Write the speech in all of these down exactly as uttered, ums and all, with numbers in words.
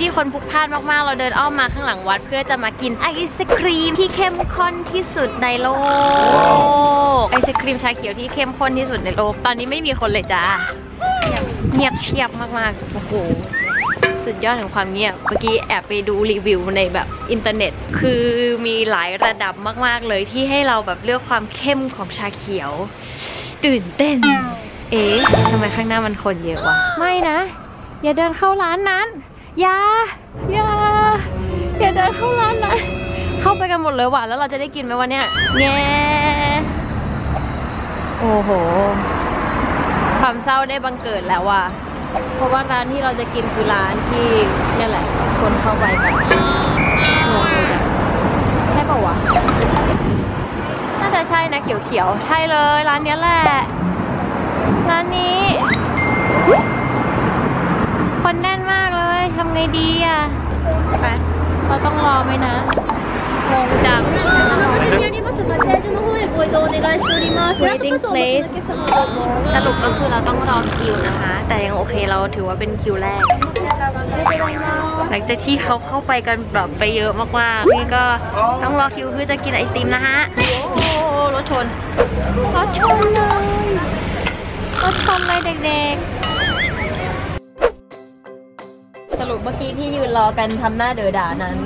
ที่ที่คนพลุกพล่านมากๆเราเดินอ้อมมาข้างหลังวัดเพื่อจะมากินไอศครีมที่เข้มข้นที่สุดในโลกไอศครีมชาเขียวที่เข้มข้นที่สุดในโลกตอนนี้ไม่มีคนเลยจ้าเงียบเชียบมากๆโอ้โหสุดยอดของความเงียบเมื่อกี้แอบไปดูรีวิวในแบบอินเทอร์เน็ตคือมีหลายระดับมากๆเลยที่ให้เราแบบเลือกความเข้มของชาเขียวตื่นเต้นเอ๊ะทำไมข้างหน้ามันคนเยอะวะไม่นะอย่าเดินเข้าร้านนั้นอย่าอย่าอย่าเดินเข้าร้านนั้นเข้าไปกันหมดเลยว่ะแล้วเราจะได้กินไหมวันเนี้ยแง่โอ้โหความเศร้าได้บังเกิดแล้วว่ะเพราะว่าร้านที่เราจะกินคือร้านที่นี่แหละคนเข้าไปกันใช่ป่าววะน่าจะใช่นะเขียวๆใช่เลยร้านนี้แหละร้านนี้คนแน่นมากเลยทำไงดีอ่ะไปเราต้องรอไหมนะงงจังwaiting place สรุปก็คือเราต้องรอคิวนะคะแต่ยังโอเคเราถือว่าเป็นคิวแรกหลังจากที่เขาเข้าไปกันแบบไปเยอะมากๆนี่ก็ต้องรอคิวเพื่อจะกินไอติมนะฮะโอ้รถชนรถชนเลยรถชนเลยเด็กๆสรุปเมื่อกี้ที่ยืนรอกันทำหน้าเดือดด่านั้น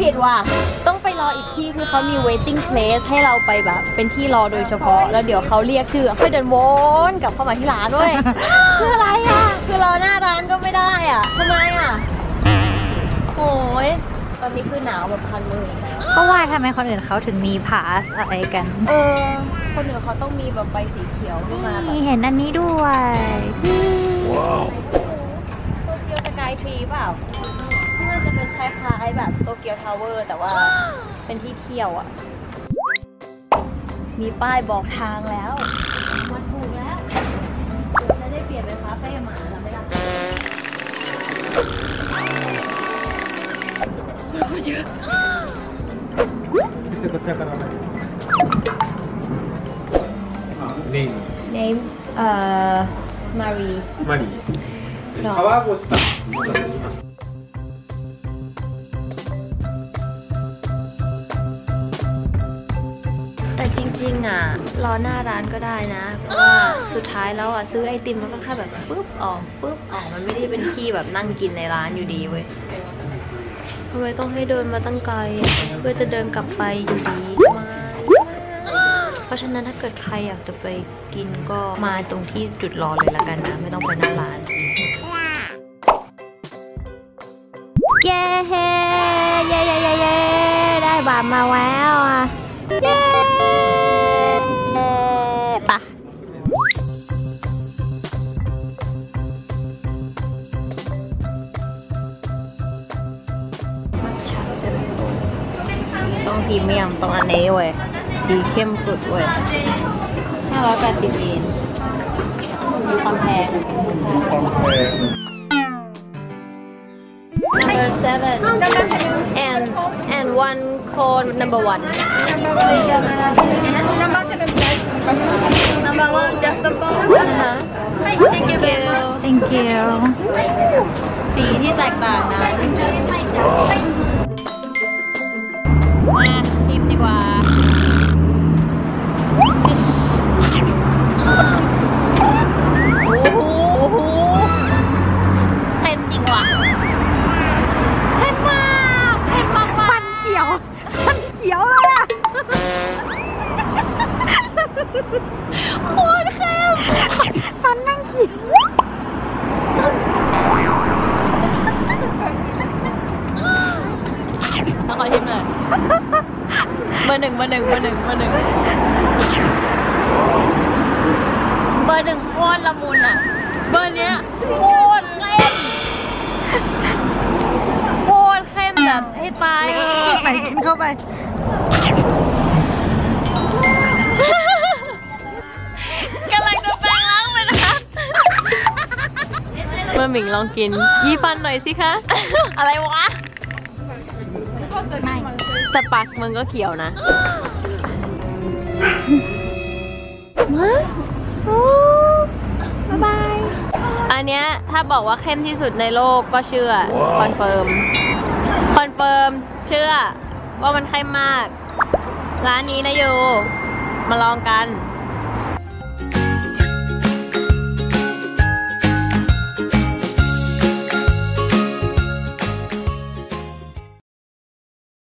ผิดว่าต้องไปรออีกที่คือเขามี waiting place ให้เราไปแบบเป็นที่รอโดยเฉพาะแล้วเดี๋ยวเขาเรียกชื่อค่อยเดินวนกลับเข้ามาที่ร้านด้วยคืออะไรอ่ะคือรอหน้าร้านก็ไม่ได้อ่ะทำไมอ่ะโอ้ยตอนนี้คือหนาวแบบคันมือเพราะว่าทำไมคนอื่นเขาถึงมีพาสอะไรกันเออคนอื่นเขาต้องมีแบบใบสีเขียวขึ้นมาเห็นอันนี้ด้วยว้าวตัวเดียวสกายทรีเปล่าน่าจะเป็นคล้ายๆแบบโตเกียวทาวเวอร์แต่ว่าเป็นที่เที่ยวอ่ะมีป้ายบอกทางแล้วมาถูกแล้วจะได้เปลี่ยนเป็นคาเฟ่หมาแล้วไม่ล่ะคนเยอะเนมเนมเอ่อมารีมารีคาวาโกสตะแต่จริงๆอ่ะรอหน้าร้านก็ได้นะเพราะว่าสุดท้ายแล้วอ่ะซื้อไอติมแล้วก็แค่แบบปึ๊บออกปึ๊บออกมันไม่ได้เป็นที่แบบนั่งกินในร้านอยู่ดีเว้ยทำไมต้องให้เดินมาตั้งไกลเพื่อจะเดินกลับไปอยู่ดีมาเพราะฉะนั้นถ้าเกิดใครอยากจะไปกินก็มาตรงที่จุดรอเลยละกันนะไม่ต้องไปหน้าร้านเย้เฮ้เย้เย้เย้เย้ได้บาทมาแล้วอ่ะเย้ปะต้องพรีเมียมต้องอันนี้เว้ยสีเข้มสุดเว้ยห้าร้อยแปดสิบเยนมีความแพงมีความแพง number seven and and one cone number one number one just a cone thank you thank you สีที่แตกต่างนะมาชิมดีกว่าโอ้โหโอ้โหเต็มจริงว่ะเต็มมากเต็มมากฟันเขียวฟันเขียวเลยอะโคตรเข้มฟันนั่งเขียวมาขอชิมหน่อยเบอร์หนึ่งเบอร์หนึ่งเบอร์หนึ่งเบอร์หนึ่งเบอร์หนึ่งโคตรละมุนอะเบอร์เนี้ยโคตรเข้มโคตรเข้มแบบให้ตายเออไปกินเข้าไปกำลังจะแปลงล้างเลยนะคะเมื่อหมิงลองกินยี่ฟันหน่อยสิคะอะไรวะแต่ปากมึงก็เขียวนะมาโอ้บายบายไอ อันเนี้ยถ้าบอกว่าเข้มที่สุดในโลกก็เชื่อ wow. คอนเฟิร์มคอนเฟิร์มเชื่อว่ามันเข้มมากร้านนี้นะโยมาลองกัน